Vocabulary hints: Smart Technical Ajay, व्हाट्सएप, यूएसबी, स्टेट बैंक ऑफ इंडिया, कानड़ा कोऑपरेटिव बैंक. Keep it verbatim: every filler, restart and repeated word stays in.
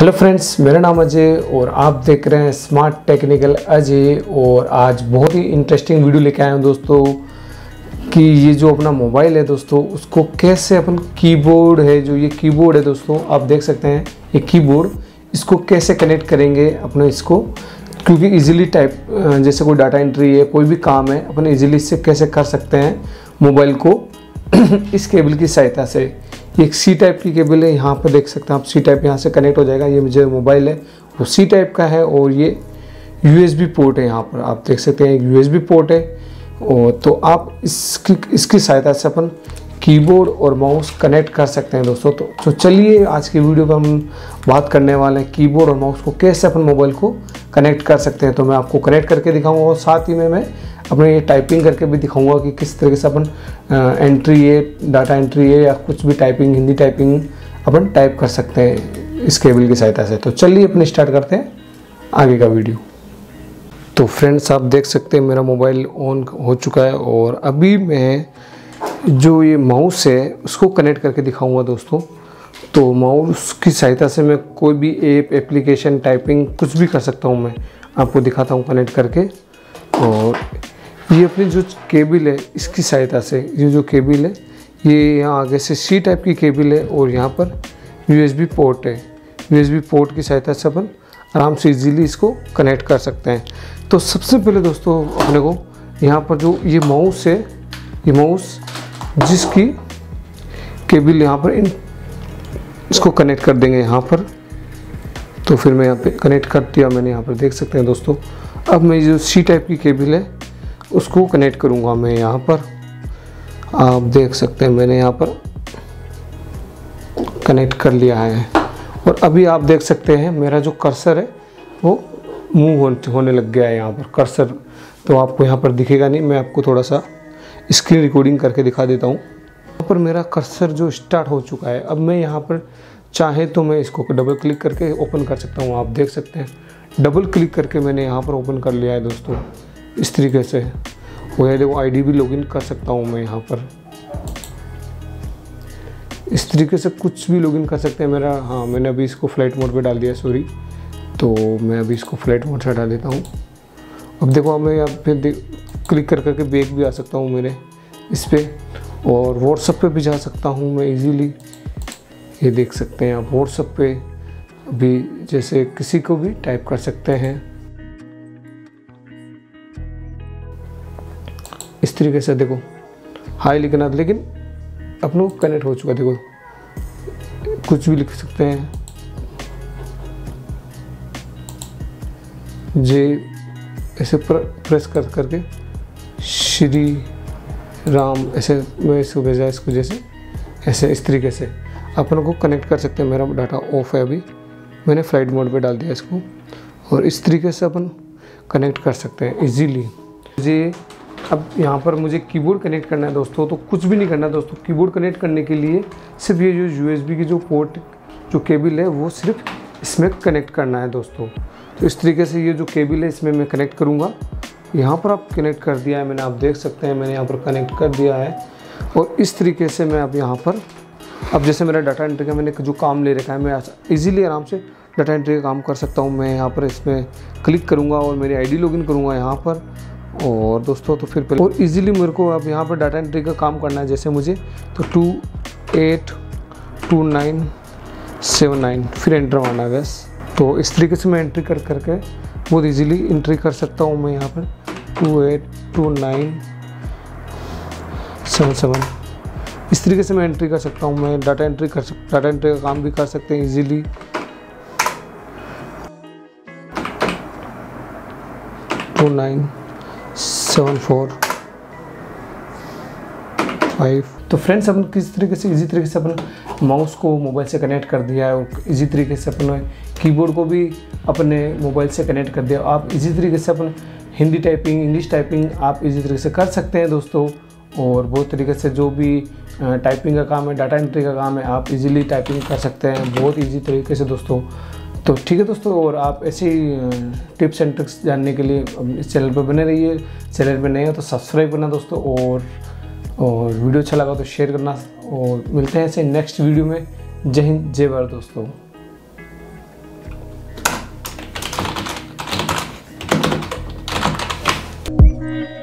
Hello friends, मेरा नाम अजय और आप देख रहे हैं स्मार्ट टेक्निकल अजय। और आज बहुत ही इंटरेस्टिंग वीडियो लेके आए हैं दोस्तों कि ये जो अपना मोबाइल है दोस्तों उसको कैसे अपन कीबोर्ड है जो ये कीबोर्ड है दोस्तों आप देख सकते हैं ये कीबोर्ड इसको कैसे कनेक्ट करेंगे अपने इसको, क्योंकि इजीली टाइप जैसे कोई डाटा एंट्री है कोई भी काम है अपन इजीली इससे कैसे कर सकते हैं मोबाइल को इस केबल की सहायता से। एक सी टाइप की केबल है, यहाँ पर देख सकते हैं आप सी टाइप यहाँ से कनेक्ट हो जाएगा। ये जो मोबाइल है वो सी टाइप का है और ये यूएसबी पोर्ट है, यहाँ पर आप देख सकते हैं एक यूएसबी पोर्ट है। और तो आप इसकी इसकी सहायता से अपन कीबोर्ड और माउस कनेक्ट कर सकते हैं दोस्तों। तो, तो चलिए आज की वीडियो पर हम बात करने वाले हैं कीबोर्ड और माउस को कैसे अपन मोबाइल को कनेक्ट कर सकते हैं। तो मैं आपको कनेक्ट करके दिखाऊंगा और साथ ही में मैं अपने ये टाइपिंग करके भी दिखाऊंगा कि किस तरीके से अपन एंट्री है, डाटा एंट्री है या कुछ भी टाइपिंग, हिंदी टाइपिंग अपन टाइप कर सकते हैं इस केबल की सहायता से। तो चलिए अपन स्टार्ट करते हैं आगे का वीडियो। तो फ्रेंड्स, आप देख सकते हैं मेरा मोबाइल ऑन हो चुका है और अभी मैं जो ये माउस है उसको कनेक्ट करके दिखाऊंगा दोस्तों। तो माउस की सहायता से मैं कोई भी ऐप, एप्लीकेशन, टाइपिंग कुछ भी कर सकता हूँ। मैं आपको दिखाता हूँ कनेक्ट करके। और ये अपनी जो केबल है इसकी सहायता से, ये जो केबल है ये यहाँ आगे से सी टाइप की केबल है और यहाँ पर यूएसबी पोर्ट है। यूएसबी पोर्ट की सहायता से अपन आराम से इजीली इसको कनेक्ट कर सकते हैं। तो सबसे पहले दोस्तों अपने को यहाँ पर जो ये माउस है, ये माउस जिसकी केबल यहाँ पर इन इसको कनेक्ट कर देंगे यहाँ पर। तो फिर मैं यहाँ पे कनेक्ट कर दिया मैंने, यहाँ पर देख सकते हैं दोस्तों। अब मैं जो सी टाइप की केबल है उसको कनेक्ट करूँगा मैं यहाँ पर, आप देख सकते हैं मैंने यहाँ पर कनेक्ट कर लिया है। और अभी आप देख सकते हैं मेरा जो कर्सर है वो मूव होने लग गया है यहाँ पर कर्सर। तो आपको यहाँ पर दिखेगा नहीं, मैं आपको थोड़ा सा स्क्रीन रिकॉर्डिंग करके दिखा देता हूँ। पर मेरा कर्सर जो स्टार्ट हो चुका है, अब मैं यहाँ पर चाहे तो मैं इसको डबल क्लिक करके ओपन कर सकता हूँ। आप देख सकते हैं डबल क्लिक करके मैंने यहाँ पर ओपन कर लिया है दोस्तों इस तरीके से। और देखो आईडी भी लॉगिन कर सकता हूँ मैं यहाँ पर इस तरीके से, कुछ भी लॉगिन कर सकते हैं मेरा। हाँ, मैंने अभी इसको फ्लाइट मोड पर डाल दिया, सॉरी। तो मैं अभी इसको फ्लाइट मोड से हटा देता हूँ। अब देखो मैं यहाँ पर क्लिक कर करके बैक भी आ सकता हूँ मेरे इस पर, और व्हाट्सएप पे भी जा सकता हूँ मैं इजीली। ये देख सकते हैं आप व्हाट्सएप पे भी जैसे किसी को भी टाइप कर सकते हैं इस तरीके से। देखो हाय लिखना, लेकिन अपनों कनेक्ट हो चुका। देखो कुछ भी लिख सकते हैं जे ऐसे प्रेस कर करके श्री राम ऐसे मैं इसको भेजा, इसको जैसे ऐसे इस तरीके से अपन को कनेक्ट कर सकते हैं। मेरा डाटा ऑफ है, अभी मैंने फ्लाइट मोड पे डाल दिया इसको। और इस तरीके से अपन कनेक्ट कर सकते हैं इजीली। मुझे अब यहाँ पर मुझे कीबोर्ड कनेक्ट करना है दोस्तों, तो कुछ भी नहीं करना है दोस्तों। कीबोर्ड कनेक्ट करने के लिए सिर्फ ये जो यूएसबी की जो पोर्ट जो केबल है वो सिर्फ इसमें कनेक्ट करना है दोस्तों। तो इस तरीके से ये जो केबल है इसमें मैं कनेक्ट करूँगा। यहाँ पर आप कनेक्ट कर दिया है मैंने, आप देख सकते हैं मैंने यहाँ पर कनेक्ट कर दिया है। और इस तरीके से मैं अब यहाँ पर अब जैसे मेरा डाटा एंट्री का मैंने जो काम ले रखा है मैं इजीली आराम से डाटा एंट्री का काम कर सकता हूँ। मैं यहाँ पर इसमें क्लिक करूँगा और मेरी आईडी लॉगिन करूँगा यहाँ पर। और दोस्तों तो फिर और इजीली मेरे को अब यहाँ पर डाटा एंट्री का काम करना है जैसे मुझे। तो two eight two nine seven nine फिर एंटर मारना है बस। तो इस तरीके से मैं एंट्री कर करके बहुत इजीली एंट्री कर सकता हूँ मैं यहाँ पर two eight two nine seven seven. इस तरीके से मैं एंट्री कर सकता हूँ। मैं डाटा एंट्री कर सक डाटा एंट्री का काम भी कर सकते हैं easily. Two nine seven four five. तो फ्रेंड्स, अपन किस तरीके से इजी तरीके से अपन माउस को मोबाइल से कनेक्ट कर दिया है और इजी तरीके से अपन कीबोर्ड को भी अपने मोबाइल से कनेक्ट कर दिया। आप इजी तरीके से अपन हिंदी टाइपिंग, इंग्लिश टाइपिंग आप इजी तरीके से कर सकते हैं दोस्तों। और बहुत तरीके से जो भी टाइपिंग का काम है, डाटा एंट्री का काम है, आप इजीली टाइपिंग कर सकते हैं बहुत इजी तरीके से दोस्तों। तो ठीक है दोस्तों, और आप ऐसे टिप्स एंड ट्रिक्स जानने के लिए इस चैनल पर बने रहिए। चैनल पर नए हो तो सब्सक्राइब करना दोस्तों, और और वीडियो अच्छा लगा तो शेयर करना। और मिलते हैं ऐसे नेक्स्ट वीडियो में। जय हिंद, जय भारत दोस्तों। है।